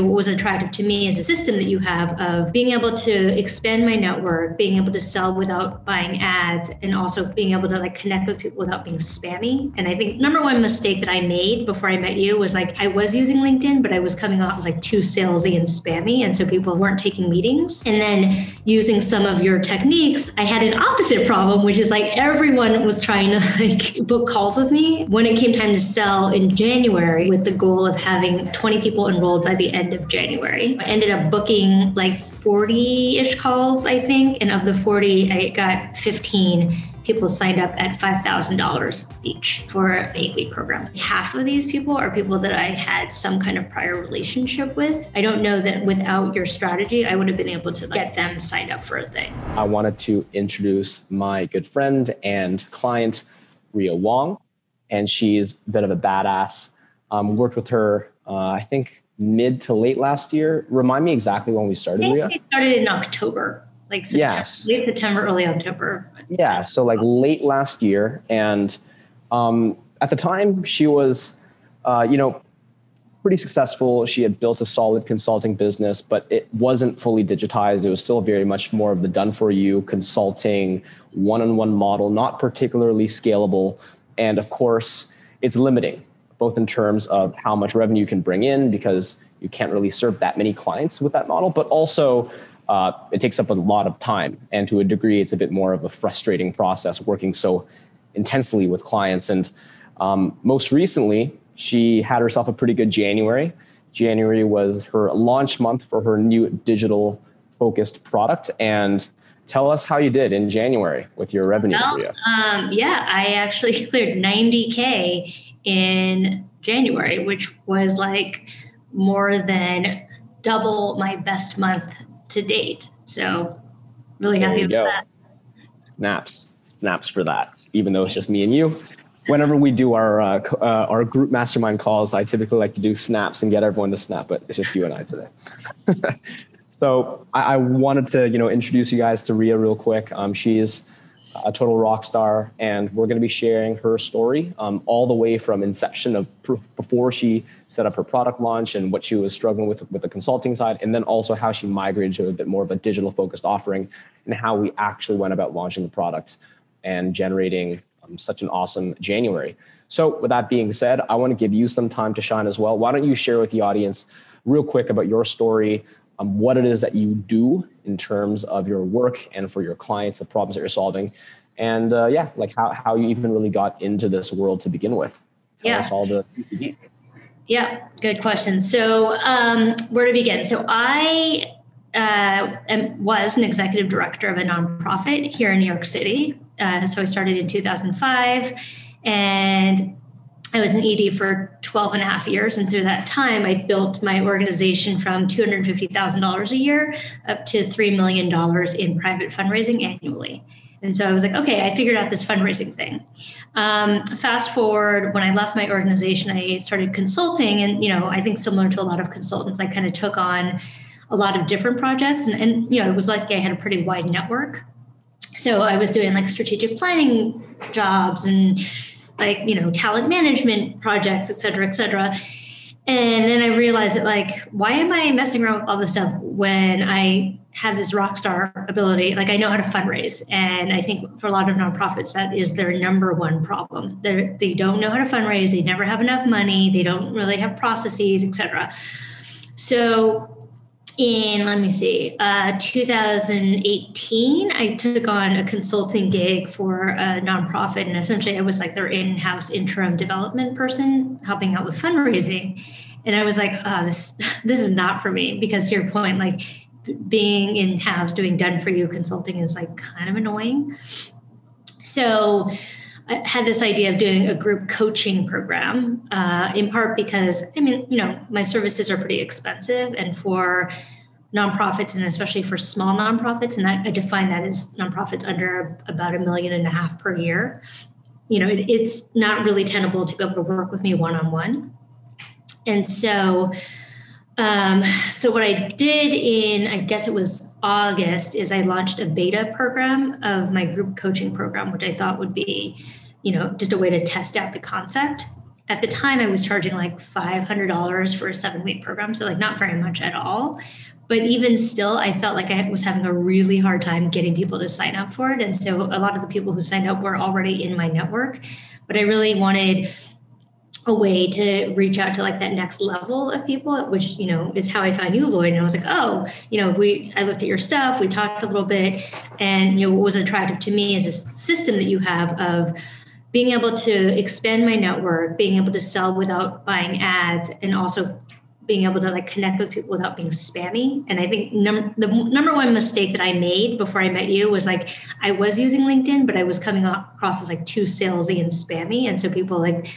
what was attractive to me is a system that you have of being able to expand my network, being able to sell without buying ads, and also being able to like connect with people without being spammy. And I think number one mistake that I made before I met you was like, I was using LinkedIn, but I was coming off as like too salesy and spammy. And so people weren't taking meetings. And then using some of your techniques, I had an opposite problem, which is like everyone was trying to like book calls with me when it came time to sell in January with the goal of having 20 people enrolled by the end of January. I ended up booking like 40-ish calls, I think. And of the 40, I got 15 people signed up at $5,000 each for an 8-week program. Half of these people are people that I had some kind of prior relationship with. I don't know that without your strategy, I would have been able to get them signed up for a thing. I wanted to introduce my good friend and client, Rhea Wong, and she's a bit of a badass. Worked with her, I think, mid to late last year. Remind me exactly when we started, Rhea. I think it started in October. Like September, yes. Late September, early October. Yeah, so like late last year. And at the time, she was, pretty successful. She had built a solid consulting business, but it wasn't fully digitized. It was still very much more of the done-for-you consulting, one-on-one model, not particularly scalable. And of course, it's limiting, both in terms of how much revenue you can bring in because you can't really serve that many clients with that model, but also it takes up a lot of time. And to a degree, it's a bit more of a frustrating process working so intensely with clients. And most recently, she had herself a pretty good January. January was her launch month for her new digital focused product. And tell us how you did in January with your revenue. Well, I actually cleared $90K in January, which was like more than double my best month to date. So really happy with that. Snaps for that, even though it's just me and you. Whenever we do our group mastermind calls, I typically like to do snaps and get everyone to snap, but it's just you and I today. So I wanted to, introduce you guys to Rhea real quick. She's a total rock star, and we're going to be sharing her story all the way from inception of before she set up her product launch and what she was struggling with the consulting side, and then also how she migrated to a bit more of a digital focused offering and how we actually went about launching the product and generating such an awesome January. So with that being said, I want to give you some time to shine as well. Why don't you share with the audience real quick about your story, what it is that you do in terms of your work and for your clients, the problems that you're solving, and how you even really got into this world to begin with. Yeah, good question. So where to begin? So I was an executive director of a nonprofit here in New York City. So I started in 2005, and I was an ED for 12 and a half years. And through that time, I built my organization from $250,000 a year up to $3 million in private fundraising annually. And so I was like, okay, I figured out this fundraising thing. Fast forward, when I left my organization, I started consulting. And, I think similar to a lot of consultants, I kind of took on a lot of different projects. And it was like I had a pretty wide network. So I was doing like strategic planning jobs and talent management projects, et cetera. And then I realized that why am I messing around with all this stuff when I have this rock star ability? I know how to fundraise. And I think for a lot of nonprofits, that is their number one problem. They don't know how to fundraise. They never have enough money. They don't really have processes, etc. So in, 2018, I took on a consulting gig for a nonprofit, and essentially I was their in-house interim development person helping out with fundraising. And I was like, oh, this is not for me, because to your point, being in-house, doing done-for-you consulting is kind of annoying. So I had this idea of doing a group coaching program, in part because, my services are pretty expensive, and for nonprofits, and especially for small nonprofits, and I define that as nonprofits under about $1.5 million per year, it's not really tenable to be able to work with me one-on-one. And so, what I did in, I guess it was August, is I launched a beta program of my group coaching program, which I thought would be, just a way to test out the concept. at the time I was charging like $500 for a 7-week program. So like not very much at all. But even still, I felt like I was having a really hard time getting people to sign up for it. And so a lot of the people who signed up were already in my network, but I really wanted a way to reach out to like that next level of people, which, you know, is how I found you, Lloyd. And I was like, oh, you know, I looked at your stuff, we talked a little bit, and, you know, what was attractive to me is a system that you have of being able to expand my network, being able to sell without buying ads, and also being able to like connect with people without being spammy. And I think the number one mistake that I made before I met you was like, I was using LinkedIn, but I was coming across as like too salesy and spammy. And so people like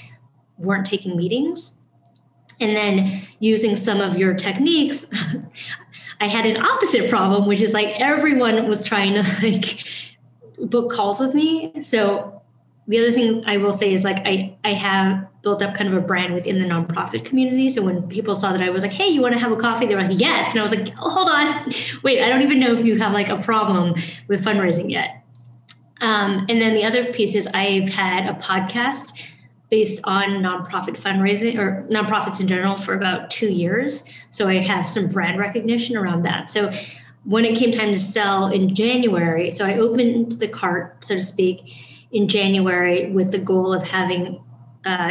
weren't taking meetings. And then using some of your techniques, I had an opposite problem, which is like everyone was trying to like book calls with me. So the other thing I will say is like, I have built up kind of a brand within the nonprofit community. So when people saw that I was like, hey, you want to have a coffee? They were like, yes. And I was like, oh, hold on. Wait, I don't even know if you have like a problem with fundraising yet. And then the other piece is I've had a podcast based on nonprofit fundraising or nonprofits in general for about 2 years. So I have some brand recognition around that. So when it came time to sell in January, so I opened the cart, so to speak, in January with the goal of having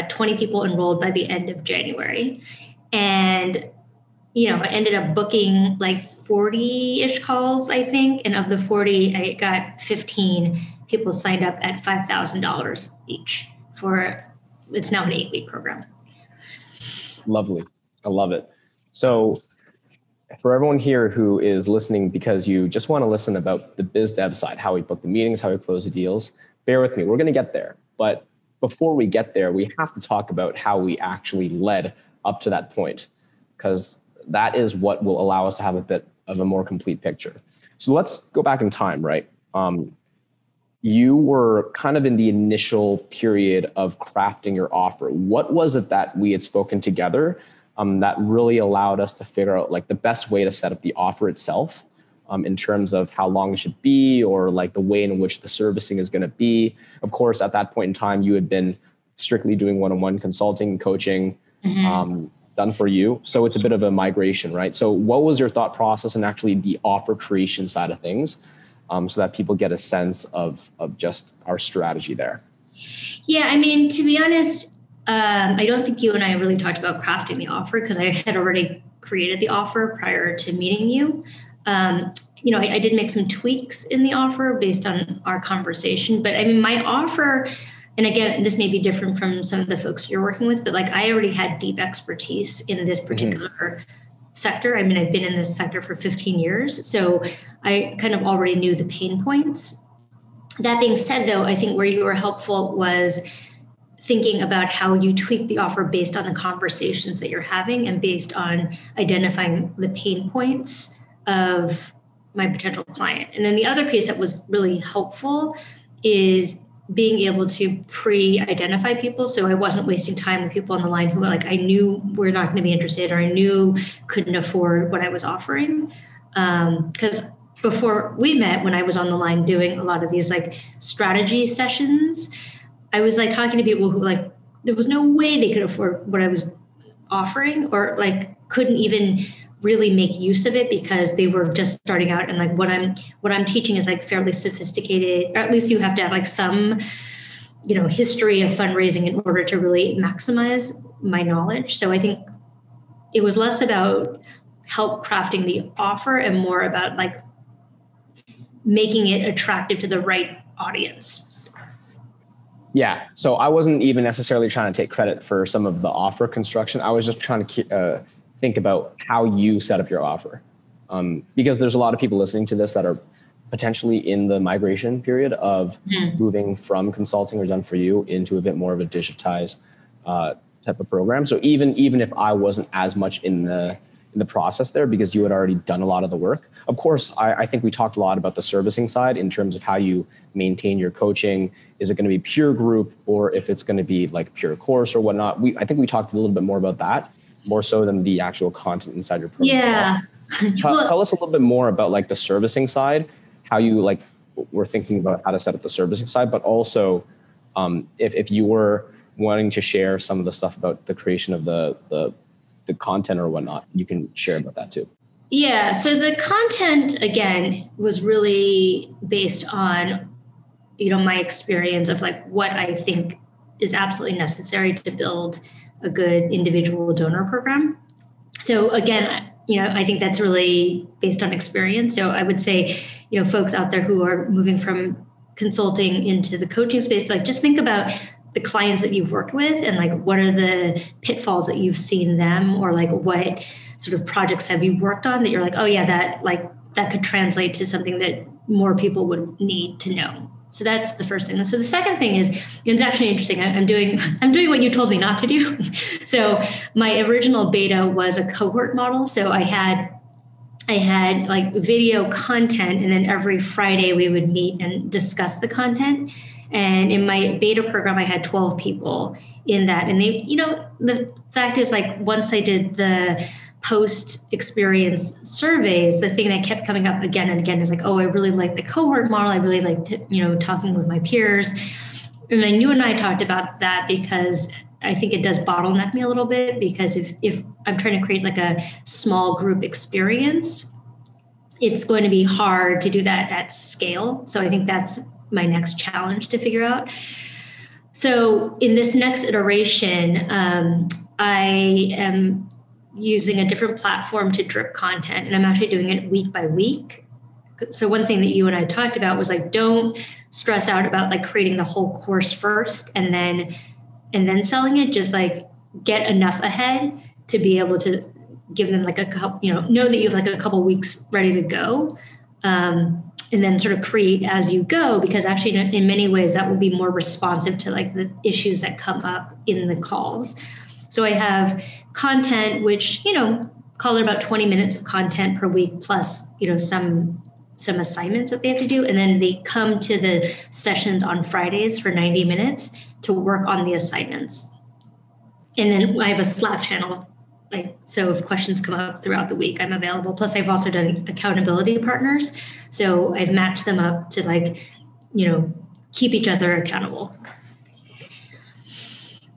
20 people enrolled by the end of January. And, you know, I ended up booking like 40-ish calls, I think. And of the 40, I got 15 people signed up at $5,000 each for, it's now an 8-week program. Lovely. I love it. So for everyone here who is listening, because you just want to listen about the biz dev side, how we book the meetings, how we close the deals, bear with me. We're going to get there. But before we get there, we have to talk about how we actually led up to that point, because that is what will allow us to have a bit of a more complete picture. So let's go back in time, right? You were kind of in the initial period of crafting your offer. What was it that we had spoken together that really allowed us to figure out like the best way to set up the offer itself in terms of how long it should be, or like the way in which the servicing is going to be? Of course, at that point in time, you had been strictly doing one-on-one consulting, coaching, done for you. So it's a bit of a migration, right? So what was your thought process and actually the offer creation side of things, so that people get a sense of just our strategy there? Yeah, I mean, to be honest, I don't think you and I really talked about crafting the offer, because I had already created the offer prior to meeting you. You know, I did make some tweaks in the offer based on our conversation, but I mean, my offer, and again, this may be different from some of the folks you're working with, but like I already had deep expertise in this particular sector. I mean, I've been in this sector for 15 years, so I kind of already knew the pain points. That being said, though, I think where you were helpful was thinking about how you tweak the offer based on the conversations that you're having and based on identifying the pain points of my potential client. And then the other piece that was really helpful is being able to pre-identify people. So I wasn't wasting time with people on the line who were like, I knew we're not going to be interested, or I knew couldn't afford what I was offering. Because before we met, when I was on the line doing a lot of these like strategy sessions, I was like talking to people who like, there was no way they could afford what I was offering, or like couldn't even really make use of it because they were just starting out. And like what I'm teaching is like fairly sophisticated, or at least you have to have like some, you know, history of fundraising in order to really maximize my knowledge. So I think it was less about help crafting the offer and more about like making it attractive to the right audience. Yeah. So I wasn't even necessarily trying to take credit for some of the offer construction. I was just trying to think about how you set up your offer, because there's a lot of people listening to this that are potentially in the migration period of moving from consulting or done for you into a bit more of a digitized type of program. So even if I wasn't as much in the process there, because you had already done a lot of the work. Of course, I think we talked a lot about the servicing side in terms of how you maintain your coaching. Is it going to be pure group, or if it's going to be like pure course or whatnot? I think we talked a little bit more about that, more so than the actual content inside your program. Yeah. Tell us a little bit more about like the servicing side, how you like were thinking about how to set up the servicing side, but also if you were wanting to share some of the stuff about the creation of the content or whatnot, you can share about that too. Yeah, so the content, again, was really based on, you know, my experience of like what I think is absolutely necessary to build a good individual donor program. So again, you know, I think that's really based on experience. So I would say, you know, folks out there who are moving from consulting into the coaching space, like just think about the clients that you've worked with and like what are the pitfalls that you've seen them, or like what sort of projects have you worked on that you're like, oh yeah, that like that could translate to something that more people would need to know. So that's the first thing. So the second thing is, it's actually interesting. I'm doing what you told me not to do. So my original beta was a cohort model. So I had like video content, and then every Friday we would meet and discuss the content. And in my beta program, I had 12 people in that. And they, you know, the fact is, like, once I did the post-experience surveys, the thing that kept coming up again and again is like, oh, I really like the cohort model. I really liked, you know, talking with my peers. And then you and I talked about that because I think it does bottleneck me a little bit, because if I'm trying to create like a small group experience, it's going to be hard to do that at scale. So I think that's my next challenge to figure out. So in this next iteration, I am using a different platform to drip content, and I'm actually doing it week by week. So one thing that you and I talked about was like, don't stress out about like creating the whole course first and then selling it. Just like get enough ahead to be able to give them like a couple, you know that you have like a couple weeks ready to go. And then sort of create as you go, because actually in many ways that will be more responsive to like the issues that come up in the calls. So I have content, which, you know, call it about 20 minutes of content per week, plus, you know, some assignments that they have to do. And then they come to the sessions on Fridays for 90 minutes to work on the assignments. And then I have a Slack channel. So if questions come up throughout the week, I'm available. Plus I've also done accountability partners. So I've matched them up to like, you know, keep each other accountable.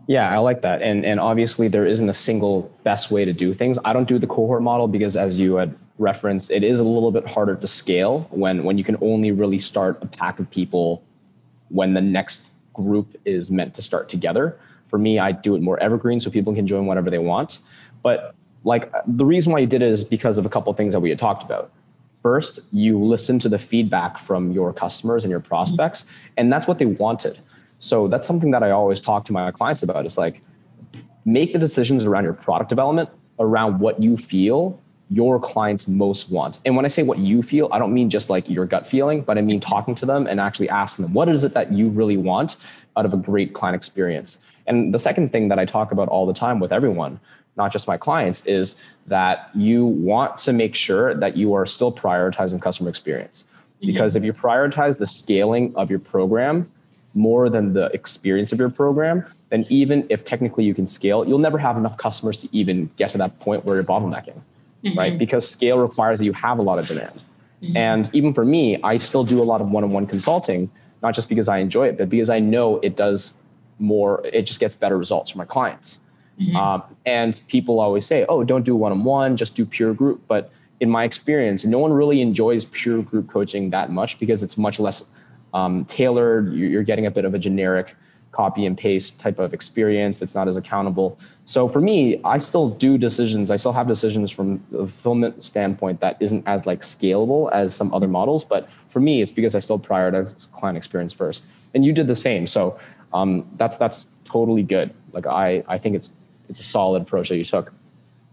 Yeah, I like that. And obviously there isn't a single best way to do things. I don't do the cohort model because, as you had referenced, it is a little bit harder to scale when you can only really start a pack of people when the next group is meant to start together. For me, I do it more evergreen so people can join whenever they want. But like, the reason why you did it is because of a couple of things that we had talked about. First, you listened to the feedback from your customers and your prospects, and that's what they wanted. So that's something that I always talk to my clients about. It's like, make the decisions around your product development around what you feel your clients most want. And when I say what you feel, I don't mean just like your gut feeling, but I mean talking to them and actually asking them, what is it that you really want out of a great client experience? And the second thing that I talk about all the time with everyone, not just my clients, is that you want to make sure that you are still prioritizing customer experience. Because if you prioritize the scaling of your program more than the experience of your program, then even if technically you can scale, you'll never have enough customers to even get to that point where you're bottlenecking, right? Because scale requires that you have a lot of demand. And even for me, I still do a lot of one-on-one consulting, not just because I enjoy it, but because I know it does more, it just gets better results for my clients. And people always say, oh, don't do one-on-one, just do peer group. But in my experience, no one really enjoys peer group coaching that much because it's much less tailored. You're getting a bit of a generic copy and paste type of experience. It's not as accountable. So for me, I still do decisions. I still have decisions from a fulfillment standpoint that isn't as like scalable as some other models. But for me, it's because I still prioritize client experience first. And you did the same. So that's totally good. Like I think it's a solid approach that you took.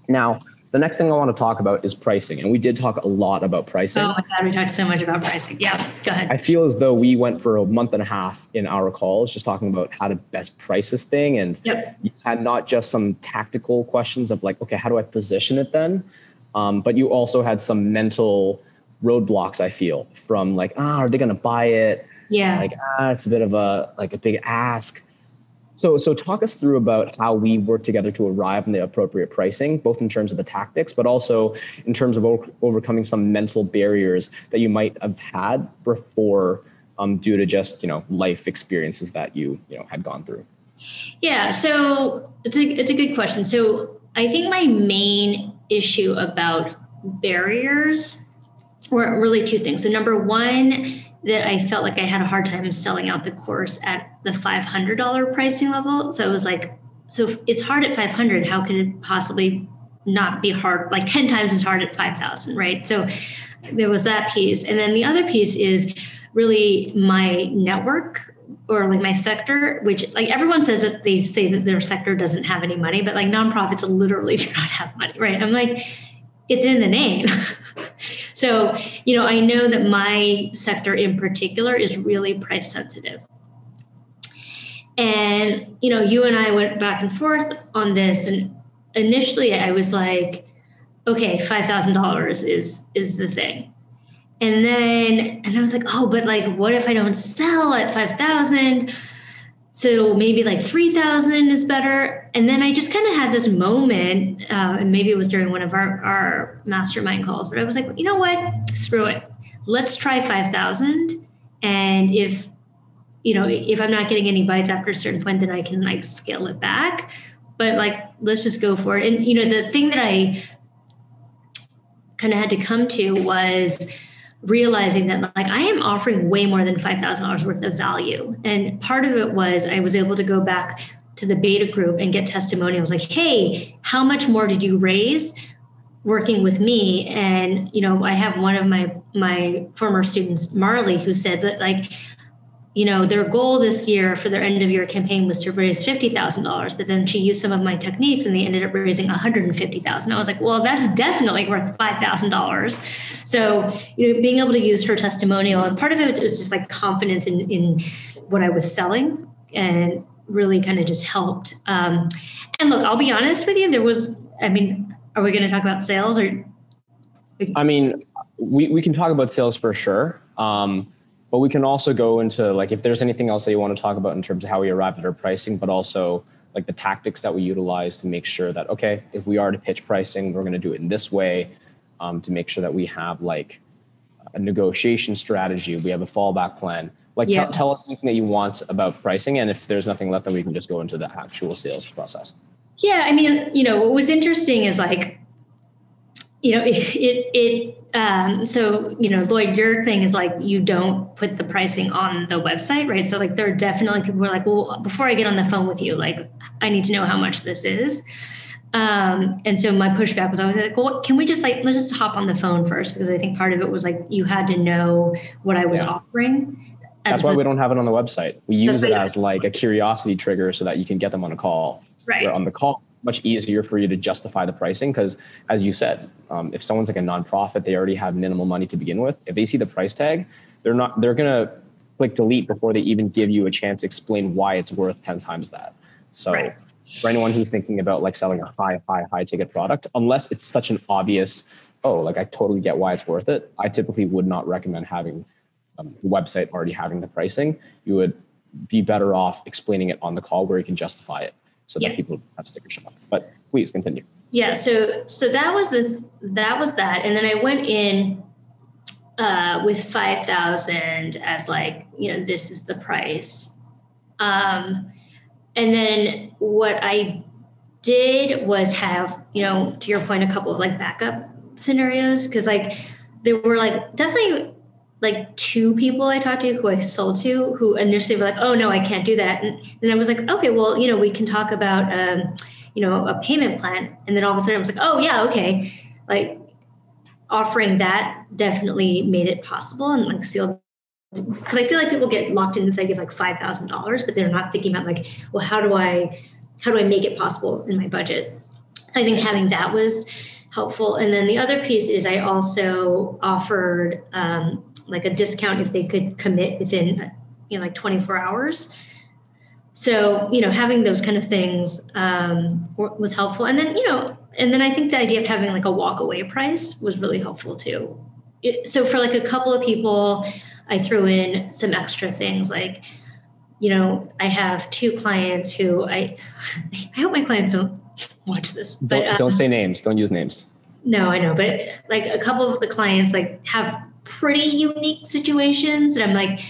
Now, the next thing I want to talk about is pricing. And we did talk a lot about pricing. Oh my God, we talked so much about pricing. Yeah, go ahead. I feel as though we went for a month and a half in our calls just talking about how to best price this thing. And you had not just some tactical questions of like, okay, how do I position it then? But you also had some mental roadblocks, I feel, from like, are they going to buy it? Yeah. Like, it's a bit of a big ask. So talk us through about how we work together to arrive on the appropriate pricing, both in terms of the tactics, but also in terms of overcoming some mental barriers that you might have had before, due to just, you know, life experiences that you know, had gone through. Yeah, so it's a good question. So I think my main issue about barriers were really two things. So number one, that I felt like I had a hard time selling out the course at the $500 pricing level. So I was like, so if it's hard at 500, how could it possibly not be hard, like 10 times as hard at 5,000, right? So there was that piece. And then the other piece is really my network or like my sector, which like everyone says that they say that their sector doesn't have any money, but like nonprofits literally do not have money, right? I'm like, it's in the name. So, you know, I know that my sector in particular is really price sensitive. And, you know, you and I went back and forth on this. And initially I was like, okay, $5,000 is the thing. And then, and I was like, oh, but like, what if I don't sell at 5,000? So maybe like 3,000 is better. And then I just kind of had this moment, and maybe it was during one of our mastermind calls, where I was like, you know what, screw it. Let's try 5,000. And if, you know, if I'm not getting any bites after a certain point, then I can like scale it back. But like, let's just go for it. And, you know, the thing that I kind of had to come to was realizing that like I am offering way more than $5,000 worth of value. And part of it was I was able to go back to the beta group and get testimonials like, hey, how much more did you raise working with me? And, you know, I have one of my former students, Marley, who said that like, you know, their goal this year for their end of year campaign was to raise $50,000, but then she used some of my techniques and they ended up raising $150,000. I was like, well, that's definitely worth $5,000. So, you know, being able to use her testimonial, and part of it was just like confidence in what I was selling, and really kind of just helped. And look, I'll be honest with you. There was, I mean, are we going to talk about sales or? I mean, we can talk about sales for sure. But we can also go into like, if there's anything else that you want to talk about in terms of how we arrived at our pricing, but also like the tactics that we utilize to make sure that, okay, if we are to pitch pricing, we're going to do it in this way, to make sure that we have like a negotiation strategy. We have a fallback plan. Like yeah. Tell us anything that you want about pricing. And if there's nothing left, then we can just go into the actual sales process. Yeah. I mean, you know, what was interesting is like, you know, so, you know, Lloyd, your thing is like, you don't put the pricing on the website, right? So like, there are definitely people who are like, well, before I get on the phone with you, like, I need to know how much this is. And so my pushback was always like, well, can we just like, let's just hop on the phone first? Because I think part of it was like, you had to know what I was offering. That's why we don't have it on the website. We use it as like a curiosity trigger so that you can get them on a call. Right. Or on the call. Much easier for you to justify the pricing because, as you said, if someone's like a nonprofit, they already have minimal money to begin with. If they see the price tag, they're gonna click delete before they even give you a chance to explain why it's worth 10 times that. So, right. For anyone who's thinking about like selling a high ticket product, unless it's such an obvious, oh, like I totally get why it's worth it. I typically would not recommend having the website already having the pricing. You would be better off explaining it on the call where you can justify it. So that people have sticker shock. But please continue. Yeah. So that was that. And then I went in with 5,000 as like, you know, this is the price. And then what I did was have, you know, to your point, a couple of like backup scenarios. Cause like there were like definitely like two people I talked to who I sold to who initially were like, oh no, I can't do that. And then I was like, okay, well, you know, we can talk about, you know, a payment plan. And then all of a sudden I was like, oh yeah, okay. Like offering that definitely made it possible and like sealed. Cause I feel like people get locked in this idea of like $5,000, but they're not thinking about like, well, how do I make it possible in my budget? I think having that was helpful. And then the other piece is I also offered, like a discount if they could commit within, you know, like 24 hours. So, you know, having those kind of things was helpful. And then, you know, and then I think the idea of having like a walk away price was really helpful too. So for like a couple of people, I threw in some extra things like, you know, I have two clients who I hope my clients don't watch this. But, don't say names. Don't use names. No, I know. But like a couple of the clients like have pretty unique situations. And I'm like,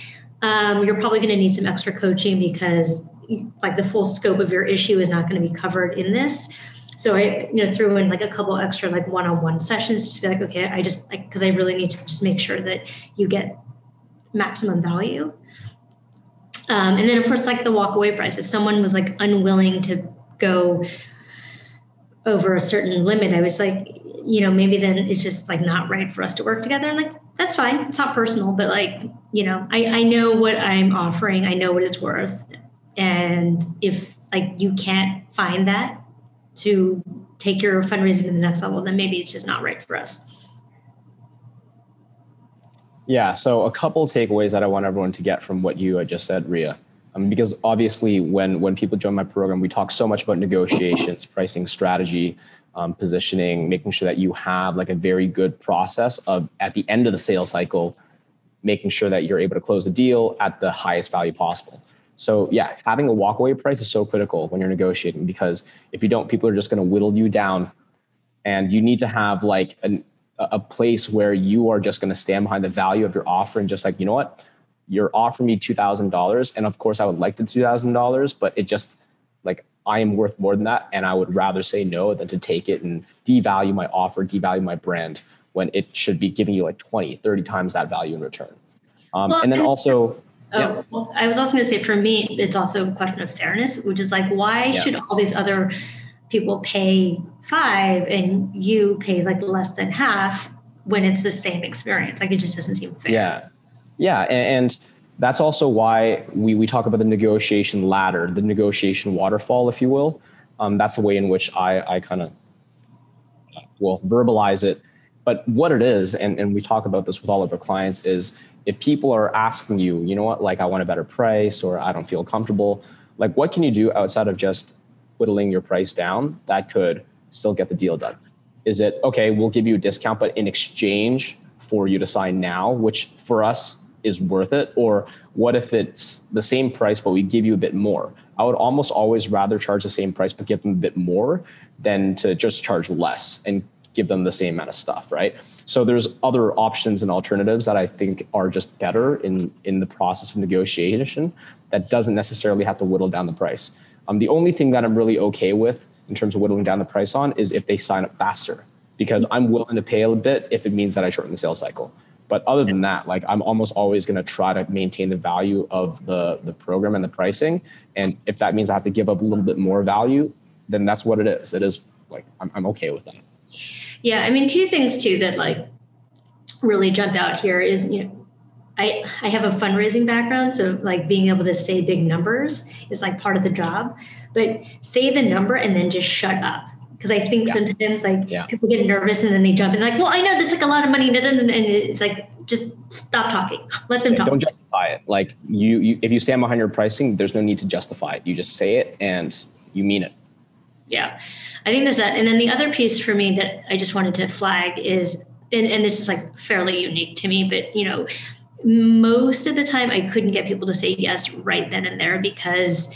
you're probably going to need some extra coaching because like the full scope of your issue is not going to be covered in this. So I, threw in like a couple extra like one-on-one sessions just to be like, okay, I just like, because I really need to just make sure that you get maximum value. And then of course, like the walk away price, if someone was like unwilling to go over a certain limit, I was like, maybe then it's just like not right for us to work together. And like, that's fine. It's not personal, but like, I know what I'm offering. I know what it's worth. And if like, you can't find that to take your fundraising to the next level, then maybe it's just not right for us. Yeah, so a couple takeaways that I want everyone to get from what you just said, Rhea. Because obviously when people join my program, we talk so much about negotiations, pricing strategy, positioning, making sure that you have like a very good process of at the end of the sales cycle, making sure that you're able to close the deal at the highest value possible. So yeah, having a walkaway price is so critical when you're negotiating, because if you don't, people are just going to whittle you down, and you need to have like a place where you are just going to stand behind the value of your offer and just like, you know what, you're offering me $2,000. And of course I would like the $2,000, but it just like, I am worth more than that. And I would rather say no than to take it and devalue my offer, devalue my brand when it should be giving you like 20, 30 times that value in return. And then also... Oh, well, I was also going to say, for me, it's also a question of fairness, which is like, why should all these other people pay $5 and you pay like less than half when it's the same experience? Like, it just doesn't seem fair. Yeah. And that's also why we talk about the negotiation ladder, the negotiation waterfall, if you will. That's the way in which I kind of will verbalize it. But what it is, and we talk about this with all of our clients, is if people are asking you, you know what, like I want a better price, or I don't feel comfortable, like what can you do outside of just whittling your price down that could still get the deal done? Is it, okay, we'll give you a discount, but in exchange for you to sign now, which for us is worth it? Or what if it's the same price, but we give you a bit more? I would almost always rather charge the same price, but give them a bit more than to just charge less and give them the same amount of stuff, right? So there's other options and alternatives that I think are just better in the process of negotiation that doesn't necessarily have to whittle down the price. The only thing that I'm really okay with in terms of whittling down the price on is if they sign up faster, because I'm willing to pay a bit if it means that I shorten the sales cycle. But other than that, like I'm almost always gonna try to maintain the value of the program and the pricing. And if that means I have to give up a little bit more value, then that's what it is. It is like, I'm okay with that. Yeah, I mean, two things too that like really jump out here is, I have a fundraising background, so like being able to say big numbers is like part of the job, but say the number and then just shut up. Because I think sometimes like people get nervous and then they jump in like, well, I know this is like a lot of money, and it's like, just stop talking, let them talk. Don't justify it. Like you, if you stand behind your pricing, there's no need to justify it. You just say it and you mean it. Yeah, I think there's that. And then the other piece for me that I just wanted to flag is, and this is like fairly unique to me, but most of the time I couldn't get people to say yes right then and there because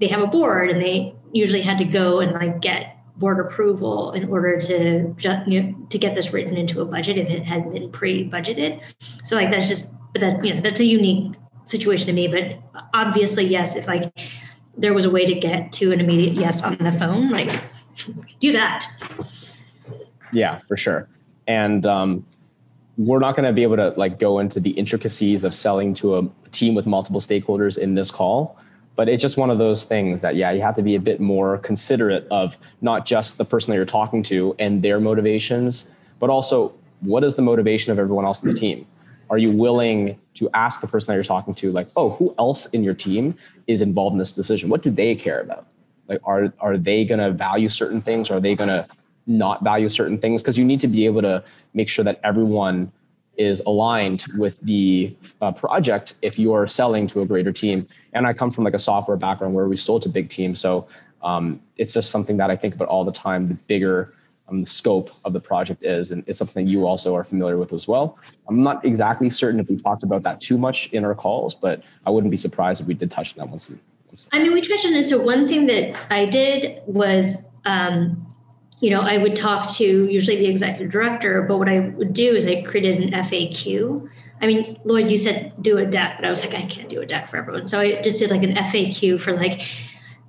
they have a board and they usually had to go and like get board approval in order to to get this written into a budget if it hadn't been pre-budgeted. So like that's just, but that that's a unique situation to me. But obviously, yes, if like there was a way to get to an immediate yes on the phone, like do that. Yeah, for sure. And we're not going to be able to like go into the intricacies of selling to a team with multiple stakeholders in this call, but it's just one of those things that, you have to be a bit more considerate of not just the person that you're talking to and their motivations, but also what is the motivation of everyone else in the team? Are you willing to ask the person that you're talking to, like, oh, who else in your team is involved in this decision? What do they care about? Like, are they going to value certain things? Are they going to not value certain things? Because you need to be able to make sure that everyone is aligned with the project if you are selling to a greater team. And I come from like a software background where we sold to big teams. So it's just something that I think about all the time, the bigger the scope of the project is, and it's something you also are familiar with as well. I'm not exactly certain if we talked about that too much in our calls, but I wouldn't be surprised if we did touch on that once. I mean, we touched on it. So one thing that I did was you know, I would talk to usually the executive director, but what I would do is I created an FAQ. I mean, Lloyd, you said do a deck, but I was like, I can't do a deck for everyone. So I just did like an FAQ for like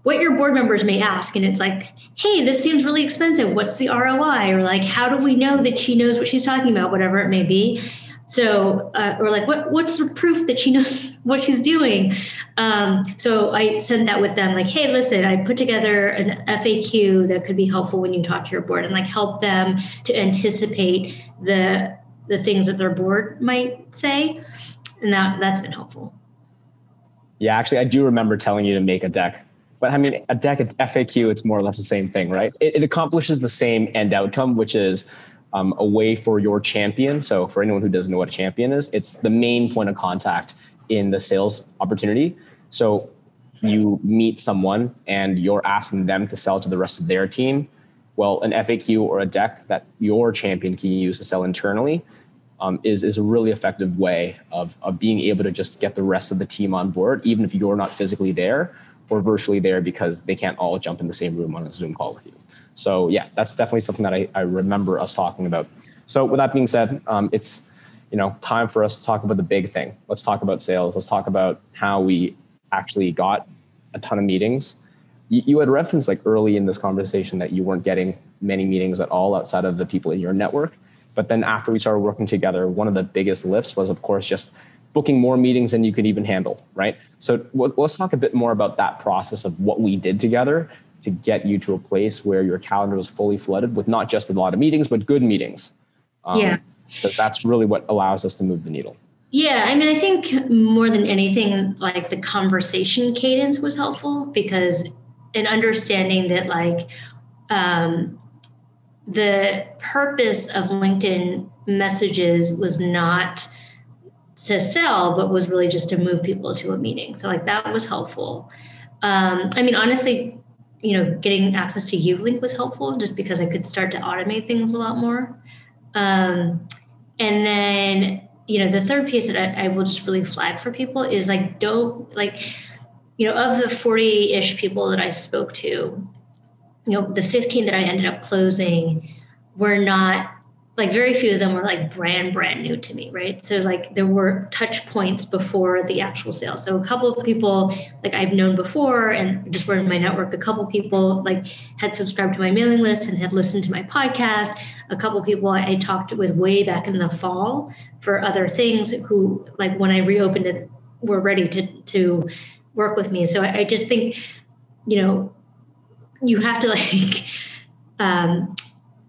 what your board members may ask. And it's like, hey, this seems really expensive. What's the ROI? Or like, how do we know that she knows what she's talking about, whatever it may be. So, or like, what's the proof that she knows what she's doing? So I sent that with them, like, hey, listen, I put together an FAQ that could be helpful when you talk to your board, and like help them to anticipate the things that their board might say. And that's been helpful. Yeah, actually, I do remember telling you to make a deck. But I mean, a deck, an FAQ, it's more or less the same thing, right? It accomplishes the same end outcome, which is a way for your champion. So for anyone who doesn't know what a champion is, it's the main point of contact in the sales opportunity. So you meet someone and you're asking them to sell to the rest of their team. Well, an FAQ or a deck that your champion can use to sell internally is a really effective way of being able to just get the rest of the team on board, even if you're not physically there or virtually there, because they can't all jump in the same room on a Zoom call with you. So yeah, that's definitely something that I remember us talking about. So with that being said, it's, you know, time for us to talk about the big thing. Let's talk about sales. Let's talk about how we actually got a ton of meetings. You had referenced like early in this conversation that you weren't getting many meetings at all outside of the people in your network. But then after we started working together, one of the biggest lifts was, of course, just booking more meetings than you could even handle, right? So let's talk a bit more about that process of what we did together to get you to a place where your calendar was fully flooded with not just a lot of meetings, but good meetings. Yeah. So that's really what allows us to move the needle. Yeah, I mean, I think more than anything, like the conversation cadence was helpful, because in understanding that like the purpose of LinkedIn messages was not to sell, but was really just to move people to a meeting. So like that was helpful. I mean, honestly, you know, getting access to U-Link was helpful just because I could start to automate things a lot more. And then, you know, the third piece that I will just really flag for people is like, don't like, you know, of the 40-ish people that I spoke to, you know, the 15 that I ended up closing were not, like very few of them were like brand new to me, right? So like there were touch points before the actual sale. So a couple of people like I've known before and just were in my network. A couple of people like had subscribed to my mailing list and had listened to my podcast. A couple of people I talked with way back in the fall for other things who like when I reopened it were ready to work with me. So I just think, you know, you have to like,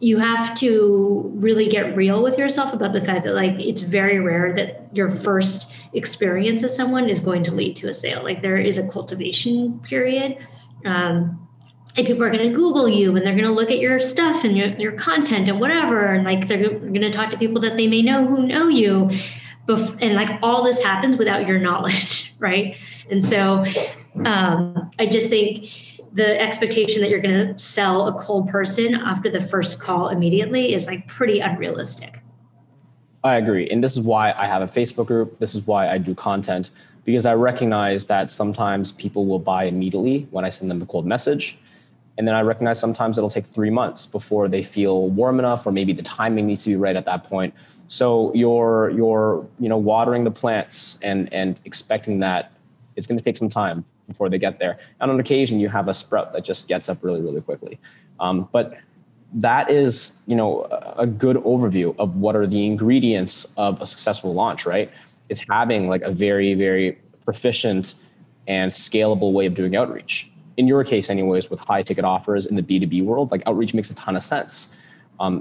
you have to really get real with yourself about the fact that like, it's very rare that your first experience of someone is going to lead to a sale. Like there is a cultivation period. And people are going to Google you and they're going to look at your stuff and your content and whatever. And like, they're going to talk to people that they may know who know you. And like all this happens without your knowledge. Right. And so I just think, the expectation that you're going to sell a cold person after the first call immediately is like pretty unrealistic. I agree. And this is why I have a Facebook group. This is why I do content, because I recognize that sometimes people will buy immediately when I send them a cold message. And then I recognize sometimes it'll take 3 months before they feel warm enough, or maybe the timing needs to be right at that point. So you're you know, watering the plants and expecting that it's going to take some time before they get there. And on occasion, you have a sprout that just gets up really, really quickly. But that is, you know, a good overview of what are the ingredients of a successful launch, right? It's having like a very, very proficient and scalable way of doing outreach. In your case, anyways, with high ticket offers in the B2B world, like outreach makes a ton of sense.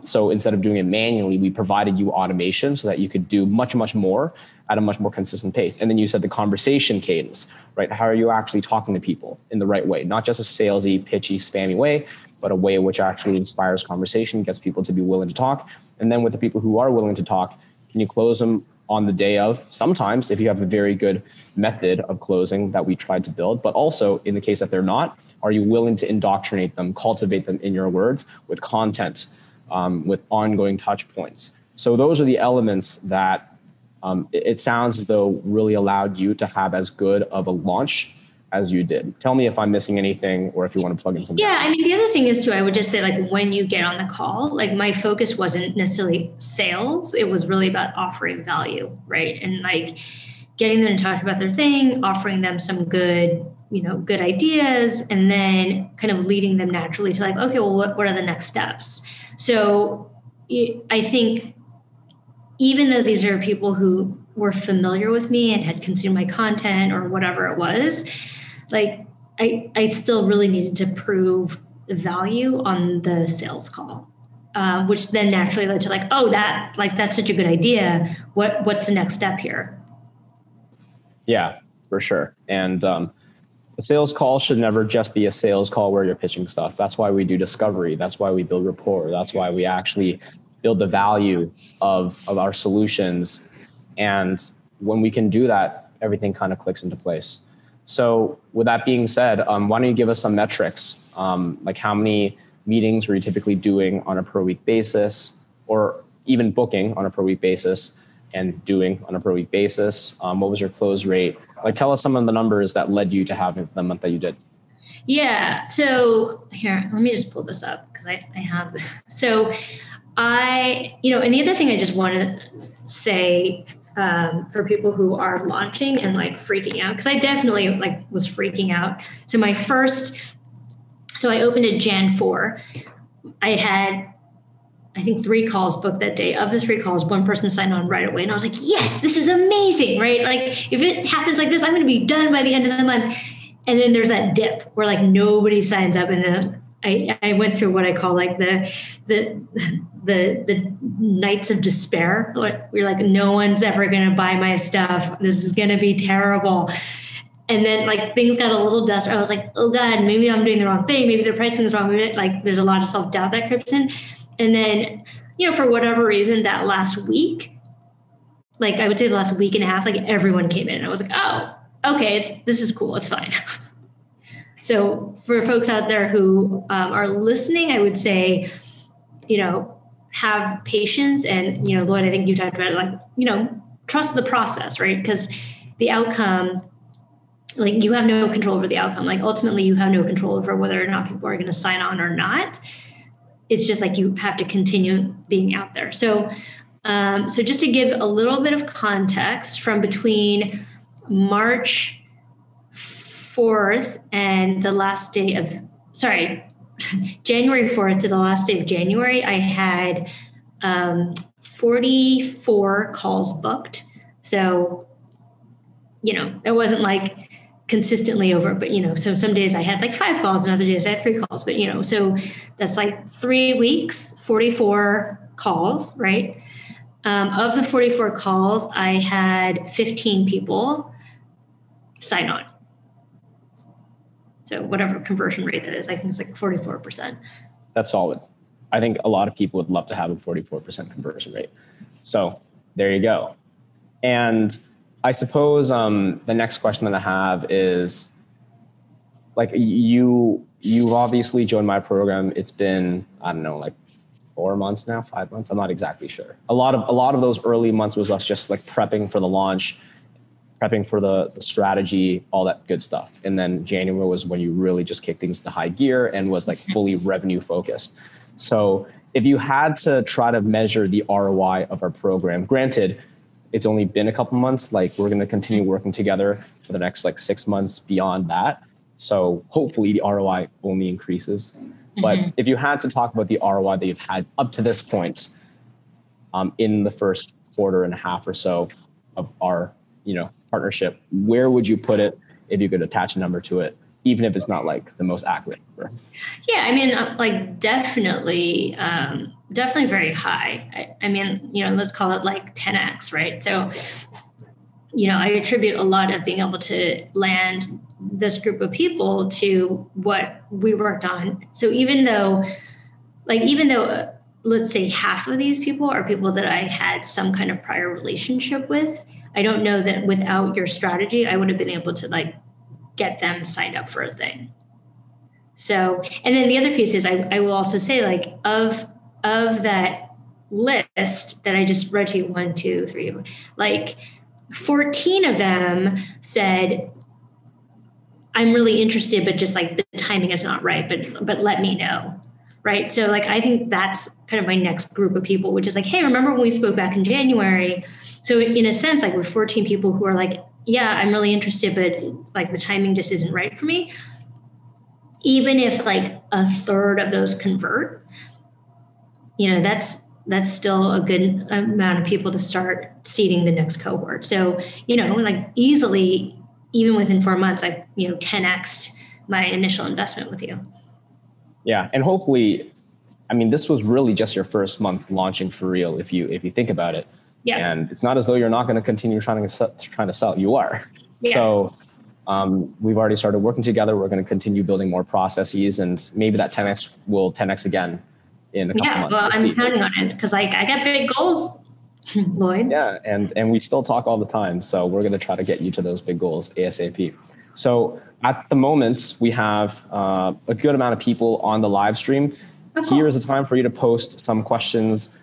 So instead of doing it manually, we provided you automation so that you could do much, much more at a much more consistent pace. And then you said the conversation cadence, right? How are you actually talking to people in the right way? Not just a salesy, pitchy, spammy way, but a way which actually inspires conversation, gets people to be willing to talk. And then with the people who are willing to talk, can you close them on the day of? Sometimes if you have a very good method of closing that we tried to build, but also in the case that they're not, are you willing to indoctrinate them, cultivate them in your words with content? With ongoing touch points. So those are the elements that it sounds as though really allowed you to have as good of a launch as you did. Tell me if I'm missing anything or if you want to plug in something. Yeah, I mean, the other thing is too, I would just say like when you get on the call, like my focus wasn't necessarily sales. It was really about offering value, right? And like getting them to talk about their thing, offering them some good, you know, good ideas, and then kind of leading them naturally to like, okay, well, what are the next steps? So I think even though these are people who were familiar with me and had consumed my content or whatever it was, like I still really needed to prove value on the sales call, which then naturally led to like, oh, that's such a good idea. What's the next step here? Yeah, for sure. And a sales call should never just be a sales call where you're pitching stuff. That's why we do discovery. That's why we build rapport. That's why we actually build the value of our solutions. And when we can do that, everything kind of clicks into place. So with that being said, why don't you give us some metrics, like how many meetings were you typically doing on a per week basis, or even booking on a per week basis and doing on a per week basis? What was your close rate? Like tell us some of the numbers that led you to having the month that you did. Yeah, so here, let me just pull this up because I have this. So and the other thing I just want to say for people who are launching and like freaking out, because I definitely like was freaking out. So I opened at Jan 4. I had, I think 3 calls booked that day. Of the 3 calls, 1 person signed on right away. And I was like, yes, this is amazing, right? Like if it happens like this, I'm going to be done by the end of the month. And then there's that dip where like nobody signs up. And then I went through what I call like the nights of despair. We're like, no one's ever going to buy my stuff. This is going to be terrible. And then like things got a little dust. I was like, oh God, maybe I'm doing the wrong thing. Maybe the pricing is wrong. Maybe like there's a lot of self-doubt that creeps in. And then, you know, for whatever reason, that last week, like I would say the last week and a half, like everyone came in and I was like, oh, okay, this is cool. It's fine. So for folks out there who are listening, I would say, you know, have patience. And, you know, Lloyd, I think you talked about it, like, you know, trust the process, right? Because the outcome, like you have no control over the outcome. Like ultimately you have no control over whether or not people are going to sign on or not. It's just like you have to continue being out there. So, so just to give a little bit of context, from between March 4th and the last day of, sorry, January 4th to the last day of January, I had 44 calls booked. So, you know, it wasn't like consistently over, but, you know, so some days I had like 5 calls and other days I had 3 calls, but, you know, so that's like 3 weeks, 44 calls, right? Of the 44 calls, I had 15 people sign on. So whatever conversion rate that is, I think it's like 44%. That's solid. I think a lot of people would love to have a 44% conversion rate. So there you go. And I suppose the next question that I have is, like, you've obviously joined my program. It's been, I don't know, like 4 months now, 5 months. I'm not exactly sure. A lot of those early months was us just like prepping for the launch, prepping for the strategy, all that good stuff. And then January was when you really just kicked things into high gear and was like fully revenue focused. So if you had to try to measure the ROI of our program, granted, it's only been a couple months, like we're going to continue working together for the next like 6 months beyond that. So hopefully the ROI only increases. But if you had to talk about the ROI that you've had up to this point in the first quarter and a half or so of our, you know, partnership, where would you put it if you could attach a number to it, even if it's not like the most accurate number? Yeah, I mean, like definitely very high. I mean, you know, let's call it like 10x, right? So, you know, I attribute a lot of being able to land this group of people to what we worked on. So even though let's say half of these people are people that I had some kind of prior relationship with, I don't know that without your strategy, I would have been able to like get them signed up for a thing. So, and then the other piece is I will also say, like, of that list that I just read to you, 1, 2, 3, like 14 of them said, I'm really interested, but just like the timing is not right, but let me know. Right. So like, I think that's kind of my next group of people, which is like, hey, remember when we spoke back in January? So in a sense, like with 14 people who are like, yeah, I'm really interested, but like the timing just isn't right for me. Even if like a third of those convert, you know, that's still a good amount of people to start seeding the next cohort. So, you know, like easily, even within 4 months, I've, you know, 10x'd my initial investment with you. Yeah. And hopefully, I mean, this was really just your first month launching for real, if you think about it. Yeah. And it's not as though you're not going to continue trying to sell. You are. Yeah. So we've already started working together. We're going to continue building more processes, and maybe that 10x will 10x again in a couple months. Yeah, well, I'm counting on it because like I got big goals, Lloyd. Yeah, and we still talk all the time. So we're going to try to get you to those big goals ASAP. So at the moment, we have a good amount of people on the live stream. Oh, cool. Here is a time for you to post some questions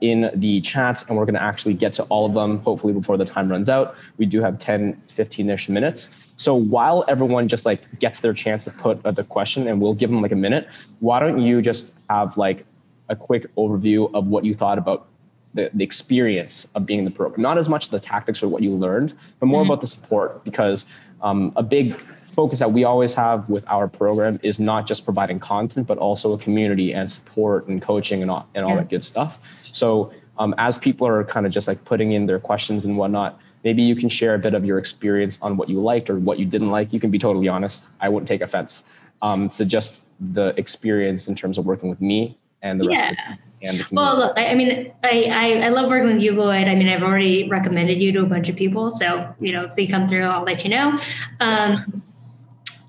in the chat, and we're going to actually get to all of them, hopefully before the time runs out. We do have 10, 15-ish minutes. So while everyone just like gets their chance to put the question, and we'll give them like a minute, why don't you just have like a quick overview of what you thought about the experience of being in the program? Not as much the tactics or what you learned, but more about the support, because a big focus that we always have with our program is not just providing content, but also a community and support and coaching and all that good stuff. So as people are kind of just like putting in their questions and whatnot, maybe you can share a bit of your experience on what you liked or what you didn't like. You can be totally honest. I wouldn't take offense. So just the experience in terms of working with me and the rest of the team. Well, look, I mean, I love working with you, Lloyd. I mean, I've already recommended you to a bunch of people. So, you know, if they come through, I'll let you know.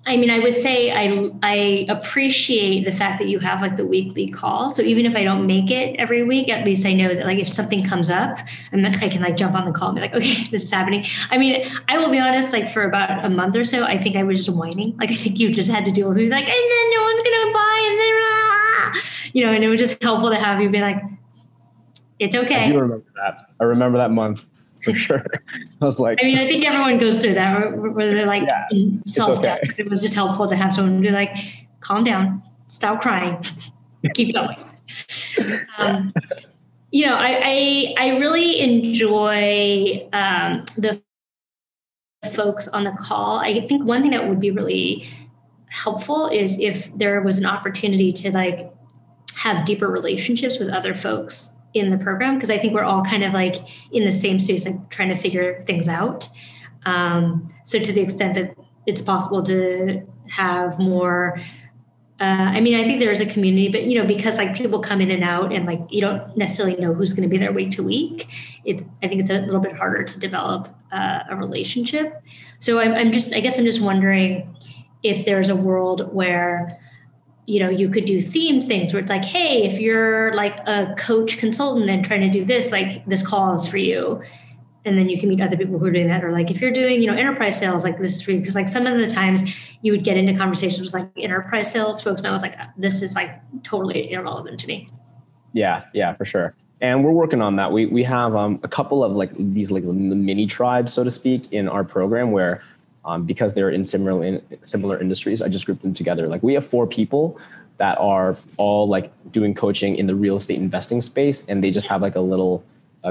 I mean, I would say I appreciate the fact that you have like the weekly call. So even if I don't make it every week, at least I know that like if something comes up, I can like jump on the call and be like, okay, this is happening. I mean, I will be honest, like for about a month or so, I think I was just whining. Like I think you just had to deal with me like, and then no one's going to buy, and then you know, and it was just helpful to have you be like, it's okay. I do remember that. I remember that month for sure. I was like, I mean, I think everyone goes through that where they're like, self-doubt. Okay. It was just helpful to have someone be like, calm down, stop crying, keep going. You know, I really enjoy the folks on the call. I think one thing that would be really helpful is if there was an opportunity to like have deeper relationships with other folks in the program, because I think we're all kind of like in the same space, like trying to figure things out. So to the extent that it's possible to have more, I mean, I think there is a community, but you know, because like people come in and out, and like you don't necessarily know who's going to be there week to week. I think it's a little bit harder to develop a relationship. So I guess I'm just wondering if there's a world where, you know, you could do themed things where it's like, hey, if you're like a coach consultant and trying to do this, like this call is for you. And then you can meet other people who are doing that. Or like, if you're doing, you know, enterprise sales, like this is for you. Cause like some of the times you would get into conversations with like enterprise sales folks. And I was like, this is like totally irrelevant to me. Yeah, for sure. And we're working on that. We have a couple of like these like mini tribes, so to speak, in our program where because they're in similar industries, I just grouped them together. Like we have 4 people that are all like doing coaching in the real estate investing space, and they just have like a little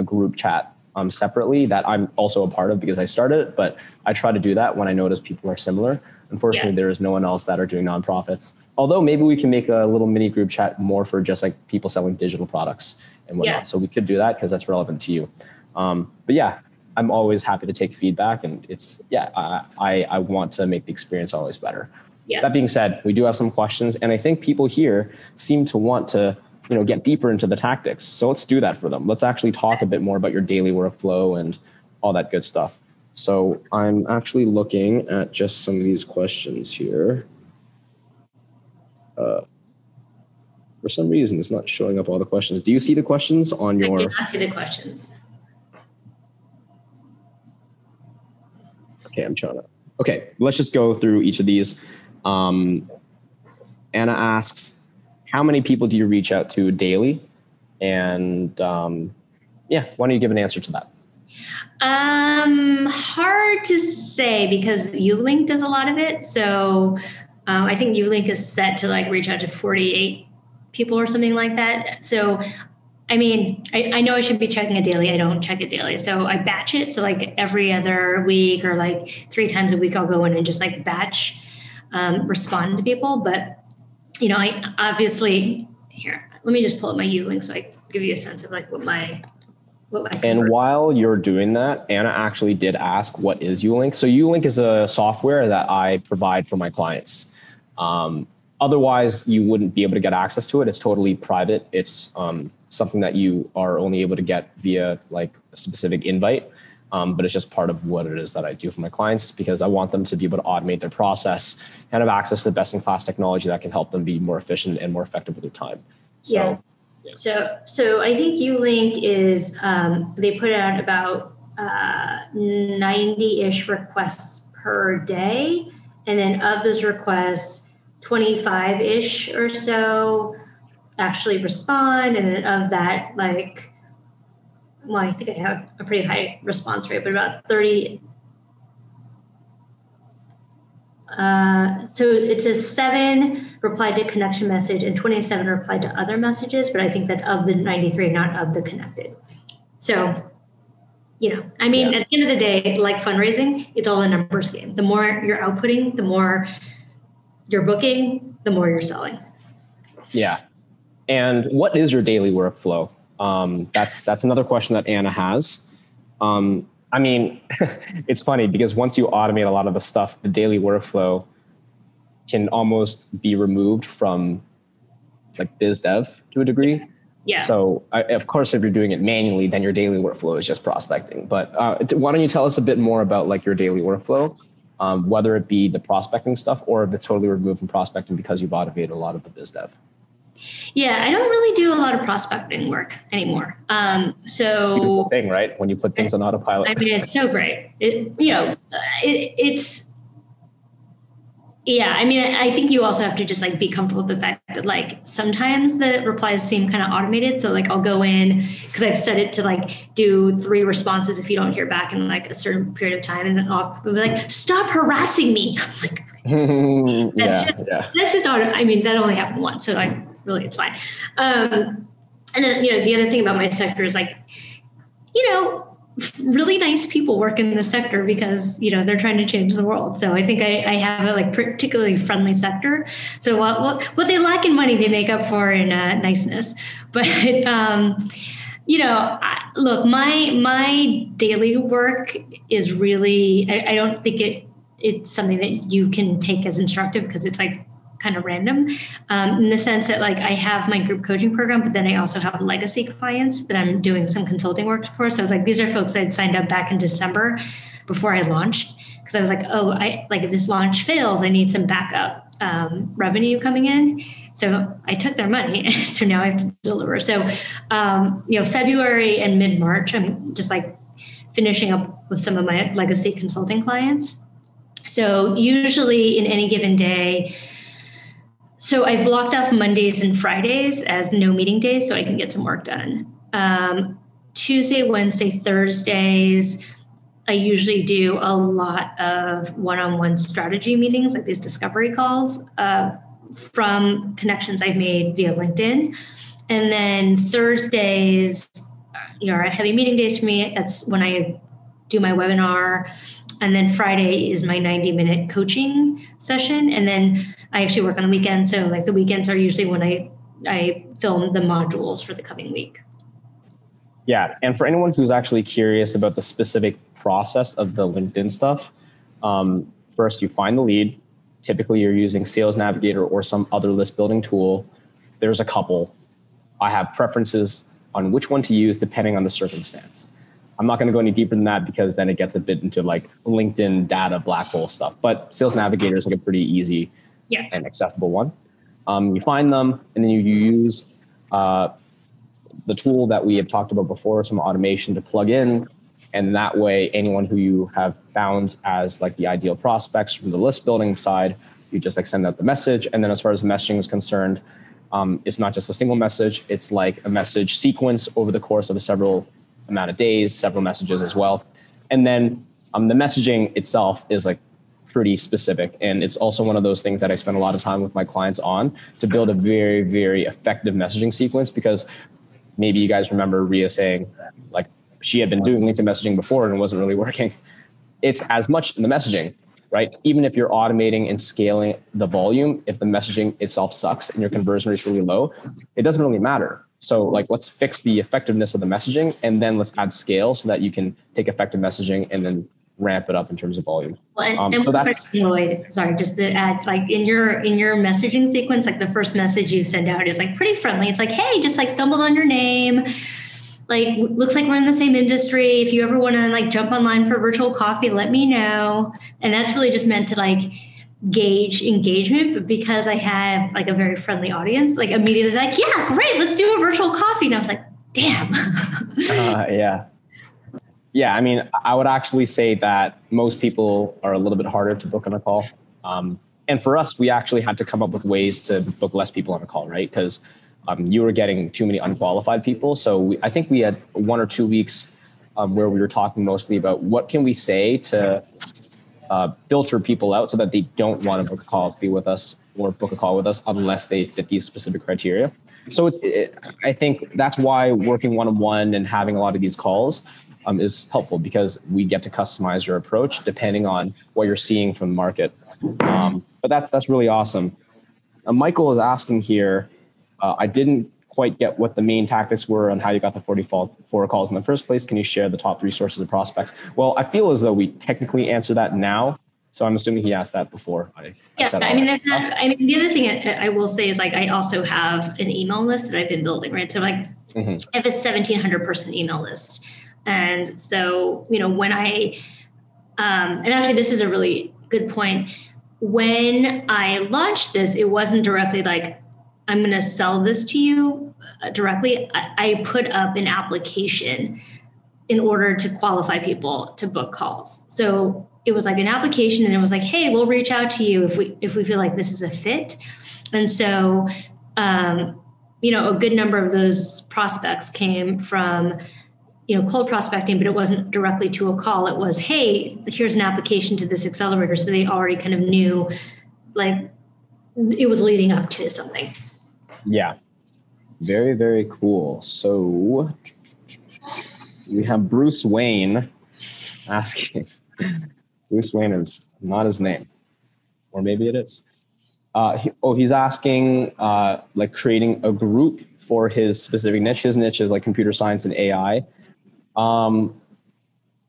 group chat separately that I'm also a part of because I started it. But I try to do that when I notice people are similar. Unfortunately, there is no one else that are doing nonprofits. Although maybe we can make a little mini group chat more for just like people selling digital products and whatnot. Yeah. So we could do that because that's relevant to you. But yeah. I'm always happy to take feedback, and it's, I want to make the experience always better. Yeah. That being said, we do have some questions, and I think people here seem to want to, you know, get deeper into the tactics. So let's do that for them. Let's actually talk a bit more about your daily workflow and all that good stuff. So I'm actually looking at just some of these questions here. For some reason, it's not showing up all the questions. Do you see the questions on your... I cannot see the questions. Okay, let's just go through each of these. Anna asks, how many people do you reach out to daily? And why don't you give an answer to that? Hard to say because U-Link does a lot of it. So I think U-Link is set to like reach out to 48 people or something like that. So I mean, I know I should be checking it daily. I don't check it daily. So I batch it. So like every other week or like 3 times a week, I'll go in and just like batch respond to people. But, you know, I obviously here, let me just pull up my U-Link so I can give you a sense of like what my And while you're doing that, Anna actually did ask, what is U-Link? So U-Link is a software that I provide for my clients. Otherwise, you wouldn't be able to get access to it. It's totally private. It's something that you are only able to get via like a specific invite. But it's just part of what it is that I do for my clients because I want them to be able to automate their process and have access to the best-in-class technology that can help them be more efficient and more effective with their time. So, yeah. So I think U-Link is, they put out about 90-ish requests per day. And then of those requests, 25-ish or so actually respond. And then of that, like, well, I think I have a pretty high response rate, but about 30. So it says 7 replied to connection message and 27 replied to other messages, but I think that's of the 93, not of the connected. So, you know, I mean, At the end of the day, like fundraising, it's all a numbers game. The more you're outputting, the more you're booking, the more you're selling. Yeah. And what is your daily workflow? That's another question that Anna has. I mean, it's funny because once you automate a lot of the stuff, the daily workflow can almost be removed from like biz dev to a degree. Yeah. So of course, if you're doing it manually, then your daily workflow is just prospecting. But why don't you tell us a bit more about like your daily workflow, whether it be the prospecting stuff or if it's totally removed from prospecting because you've automated a lot of the biz dev. Yeah, I don't really do a lot of prospecting work anymore. Beautiful thing, right? When you put things on autopilot. I mean, it's so great. I mean, I think you also have to just like be comfortable with the fact that like sometimes the replies seem kind of automated. So like I'll go in because I've set it to like do 3 responses if you don't hear back in like a certain period of time, and then I'll be like, stop harassing me. I'm like, that's just auto. I mean, that only happened once. So like really it's fine. And then, you know, the other thing about my sector is like, you know, really nice people work in the sector because, you know, they're trying to change the world. So I think I have a like particularly friendly sector. So what they lack in money, they make up for in niceness. But, you know, look, my daily work is really, I don't think it's something that you can take as instructive because it's like kind of random in the sense that like I have my group coaching program, but then I also have legacy clients that I'm doing some consulting work for. So it's like, these are folks I'd signed up back in December before I launched. Cause I was like, oh, I like if this launch fails, I need some backup revenue coming in. So I took their money. So now I have to deliver. So, you know, February and mid-March, I'm just like finishing up with some of my legacy consulting clients. So usually in any given day, so I've blocked off Mondays and Fridays as no meeting days so I can get some work done. Tuesday, Wednesday, Thursdays, I usually do a lot of one-on-one strategy meetings, like these discovery calls from connections I've made via LinkedIn. And then Thursdays, you know, are heavy meeting days for me. That's when I do my webinar. And then Friday is my 90-minute coaching session. And then I actually work on the weekend. So like the weekends are usually when I film the modules for the coming week. Yeah. And for anyone who's actually curious about the specific process of the LinkedIn stuff, first you find the lead. Typically you're using Sales Navigator or some other list building tool. There's a couple. I have preferences on which one to use depending on the circumstance. I'm not going to go any deeper than that because then it gets a bit into like LinkedIn data black hole stuff. But Sales Navigator is like a pretty easy and accessible one. You find them and then you use the tool that we have talked about before, some automation to plug in. And that way, anyone who you have found as like the ideal prospects from the list building side, you just like send out the message. And then as far as messaging is concerned, it's not just a single message. It's like a message sequence over the course of several amount of days, several messages as well. And then the messaging itself is like pretty specific. And it's also one of those things that I spend a lot of time with my clients on to build a very, very effective messaging sequence, because maybe you guys remember Rhea saying like she had been doing LinkedIn messaging before and it wasn't really working. It's as much in the messaging, right? Even if you're automating and scaling the volume, if the messaging itself sucks and your conversion rate's really low, it doesn't really matter. So like, let's fix the effectiveness of the messaging and then let's add scale so that you can take effective messaging and then ramp it up in terms of volume. Well, and so that's, Lloyd, sorry, just to add, like in your messaging sequence, like the first message you send out is like pretty friendly. It's like, hey, just like stumbled on your name. Like, looks like we're in the same industry. If you ever want to like jump online for virtual coffee, let me know. And that's really just meant to like gauge engagement. But because I have like a very friendly audience, like immediately like, yeah, great, let's do a virtual coffee. And I was like, damn. Yeah. Yeah. I mean, I would actually say that most people are a little bit harder to book on a call. And for us, we actually had to come up with ways to book less people on a call, right? Because you were getting too many unqualified people. So I think we had 1 or 2 weeks where we were talking mostly about what can we say to filter people out so that they don't want to book a coffee with us or book a call with us unless they fit these specific criteria. So I think that's why working one-on-one and having a lot of these calls is helpful, because we get to customize your approach depending on what you're seeing from the market. But that's really awesome. Michael is asking here, I didn't quite get what the main tactics were on how you got the 44 calls in the first place. Can you share the top 3 sources of prospects? Well, I feel as though we technically answer that now. So I'm assuming he asked that before. I mean, the other thing I will say is like, I also have an email list that I've been building, right? So like I have a 1,700 person email list. And so, you know, when I, and actually this is a really good point. When I launched this, it wasn't directly like, I'm going to sell this to you directly. I put up an application in order to qualify people to book calls. So it was like an application and it was like, hey, we'll reach out to you if we feel like this is a fit. And so, you know, a good number of those prospects came from, you know, cold prospecting, but it wasn't directly to a call. It was, hey, here's an application to this accelerator. So they already kind of knew, like, it was leading up to something. Yeah. Very, very cool. So we have Bruce Wayne asking. Bruce Wayne is not his name, or maybe it is. He's asking like creating a group for his specific niche. His niche is like computer science and AI.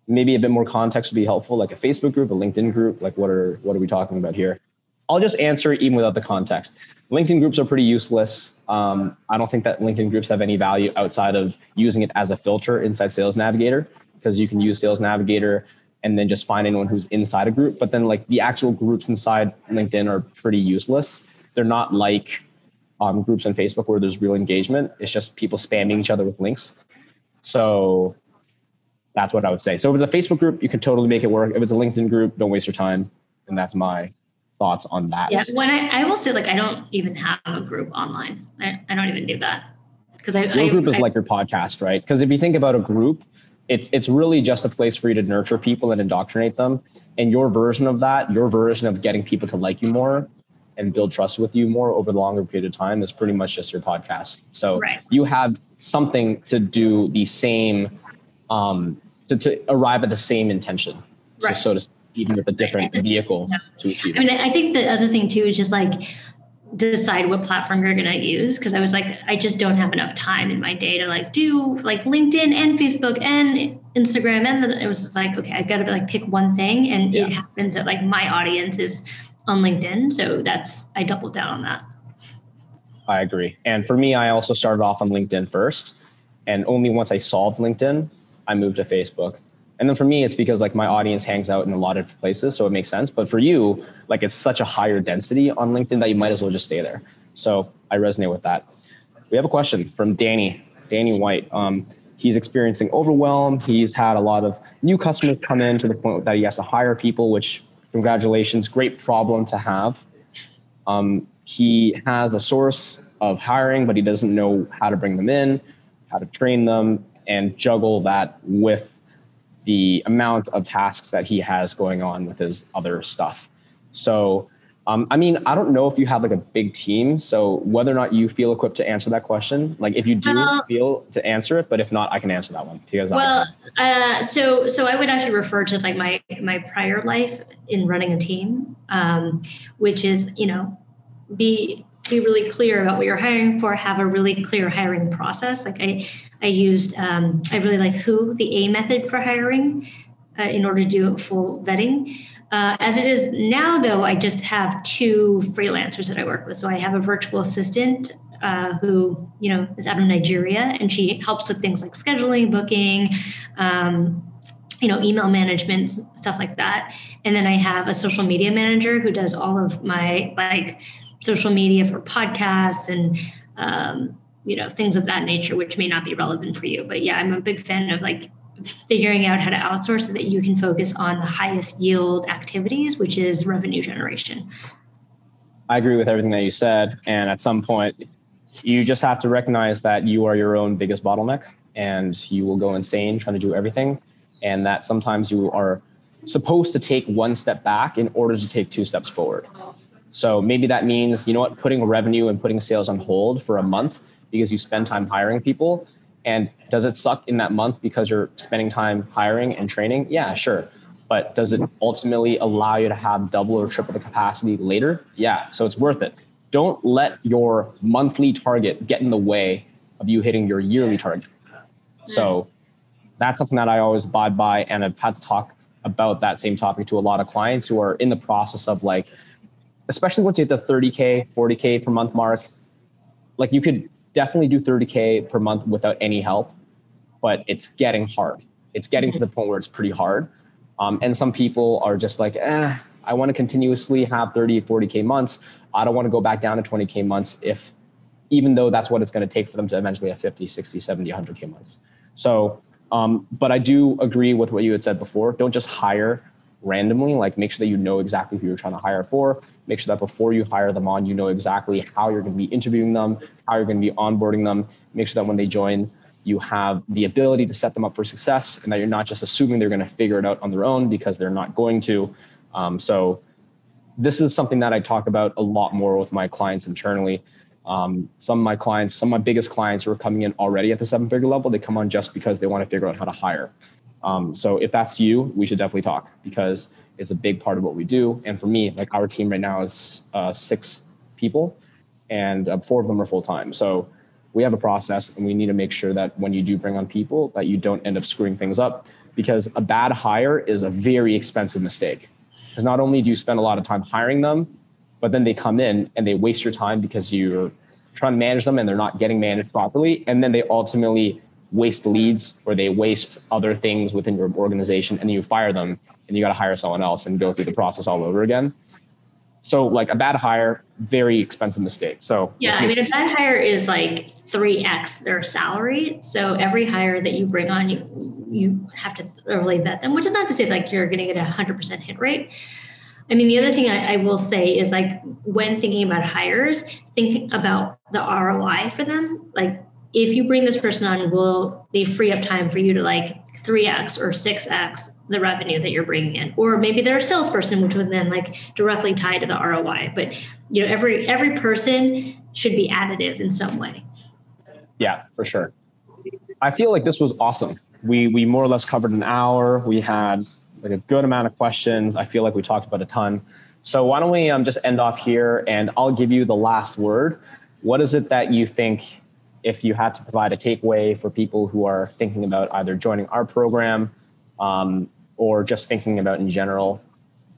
Maybe a bit more context would be helpful, like a Facebook group, a LinkedIn group. Like what are we talking about here? I'll just answer even without the context. LinkedIn groups are pretty useless. I don't think that LinkedIn groups have any value outside of using it as a filter inside Sales Navigator, because you can use Sales Navigator and then just find anyone who's inside a group. But then like the actual groups inside LinkedIn are pretty useless. They're not like groups on Facebook where there's real engagement. It's just people spamming each other with links. So that's what I would say. So if it's a Facebook group, you can totally make it work. If it's a LinkedIn group, don't waste your time. And that's my thoughts on that. Yeah, when I will say, like, I don't even have a group online. I don't even do that, because your group is like your podcast, right? Because if you think about a group, it's really just a place for you to nurture people and indoctrinate them. And your version of that, your version of getting people to like you more and build trust with you more over the longer period of time, is pretty much just your podcast. So you have something to do the same, to arrive at the same intention, so to speak, even with a different vehicle. To achieve. I mean, I think the other thing too is just like decide what platform you're going to use. Cause I was like, I just don't have enough time in my day to like do like LinkedIn and Facebook and Instagram. And it was just like, okay, I've got to like pick one thing. And it happens that like my audience is on LinkedIn. So I doubled down on that. I agree. And for me, I also started off on LinkedIn first. And only once I solved LinkedIn, I moved to Facebook. And then for me, it's because like my audience hangs out in a lot of different places, so it makes sense. But for you, like it's such a higher density on LinkedIn that you might as well just stay there. So I resonate with that. We have a question from Danny White. He's experiencing overwhelm. He's had a lot of new customers come in to the point that he has to hire people, which congratulations, great problem to have. He has a source of hiring, but he doesn't know how to bring them in, how to train them, and juggle that with the amount of tasks that he has going on with his other stuff. So, I mean, I don't know if you have like a big team, so whether or not you feel equipped to answer that question, like if you do feel to answer it, but if not, I can answer that one. Because so I would actually refer to like my prior life in running a team, which is, you know, be really clear about what you're hiring for, have a really clear hiring process. Like I really like the A method for hiring in order to do full vetting. As it is now, though, I just have two freelancers that I work with. So I have a virtual assistant who, you know, is out of Nigeria, and she helps with things like scheduling, booking, you know, email management, stuff like that. And then I have a social media manager who does all of my like social media for podcasts and, you know, things of that nature, which may not be relevant for you. But yeah, I'm a big fan of like figuring out how to outsource so that you can focus on the highest yield activities, which is revenue generation. I agree with everything that you said. And at some point, you just have to recognize that you are your own biggest bottleneck, and you will go insane trying to do everything. And that sometimes you are supposed to take one step back in order to take two steps forward. So maybe that means, you know what, putting revenue and putting sales on hold for a month because you spend time hiring people. And does it suck in that month because you're spending time hiring and training? Yeah, sure. But does it ultimately allow you to have double or triple the capacity later? Yeah, so it's worth it. Don't let your monthly target get in the way of you hitting your yearly target. So that's something that I always abide by. And I've had to talk about that same topic to a lot of clients who are in the process of like, especially once you hit the 30K, 40K per month mark, like you could definitely do 30K per month without any help, but it's getting hard. It's getting to the point where it's pretty hard. And some people are just like, I want to continuously have 30, 40K months. I don't want to go back down to 20K months even though that's what it's going to take for them to eventually have 50, 60, 70, 100K months. So, but I do agree with what you had said before. Don't just hire randomly, like make sure that you know exactly who you're trying to hire for. Make sure that before you hire them on, you know exactly how you're going to be interviewing them, how you're going to be onboarding them. Make sure that when they join, you have the ability to set them up for success and that you're not just assuming they're going to figure it out on their own, because they're not going to. So this is something that I talk about a lot more with my clients internally. Some of my biggest clients who are coming in already at the 7-figure level, they come on just because they want to figure out how to hire. So if that's you, we should definitely talk, because it's a big part of what we do. And for me, like our team right now is 6 people, and 4 of them are full-time. So we have a process, and we need to make sure that when you do bring on people, that you don't end up screwing things up, because a bad hire is a very expensive mistake. Because not only do you spend a lot of time hiring them, but then they come in and they waste your time because you're trying to manage them and they're not getting managed properly. And then they ultimately waste leads, or they waste other things within your organization, and you fire them and you got to hire someone else and go through the process all over again. So like a bad hire, very expensive mistake. So yeah, I mean, a bad hire is like 3x their salary. So every hire that you bring on, you have to thoroughly vet them, which is not to say like you're going to get 100% hit rate. I mean, the other thing I will say is like, when thinking about hires, think about the ROI for them. Like, if you bring this person on, will they free up time for you to like 3x or 6x the revenue that you're bringing in? Or maybe they're a salesperson, which would then like directly tie to the ROI. But you know, every person should be additive in some way. Yeah, for sure. I feel like this was awesome. We more or less covered an hour. We had like a good amount of questions. I feel like we talked about a ton. So why don't we just end off here, and I'll give you the last word. What is it that you think, if you had to provide a takeaway for people who are thinking about either joining our program or just thinking about in general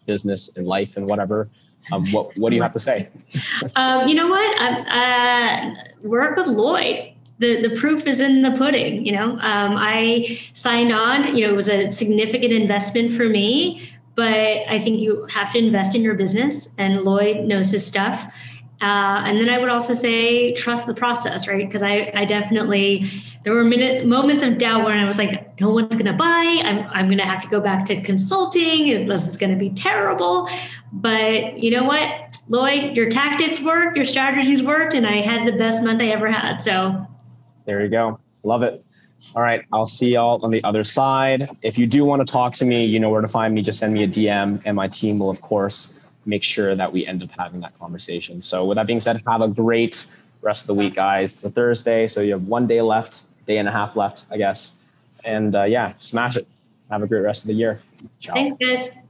business and life and whatever, what do you have to say? You know what? Work with Lloyd. The proof is in the pudding. You know, I signed on. You know, it was a significant investment for me, but I think you have to invest in your business, and Lloyd knows his stuff. And then I would also say, trust the process, right? Because I definitely, there were moments of doubt when I was like, no one's going to buy. I'm going to have to go back to consulting. This is going to be terrible. But you know what, Lloyd, your tactics worked, your strategies worked, and I had the best month I ever had. So there you go. Love it. All right, I'll see y'all on the other side. If you do want to talk to me, you know where to find me. Just send me a DM and my team will, of course, make sure that we end up having that conversation. So with that being said, have a great rest of the week, guys. It's a Thursday, so you have one day left, day and a half left, I guess. And yeah, smash it. Have a great rest of the year. Ciao. Thanks, guys.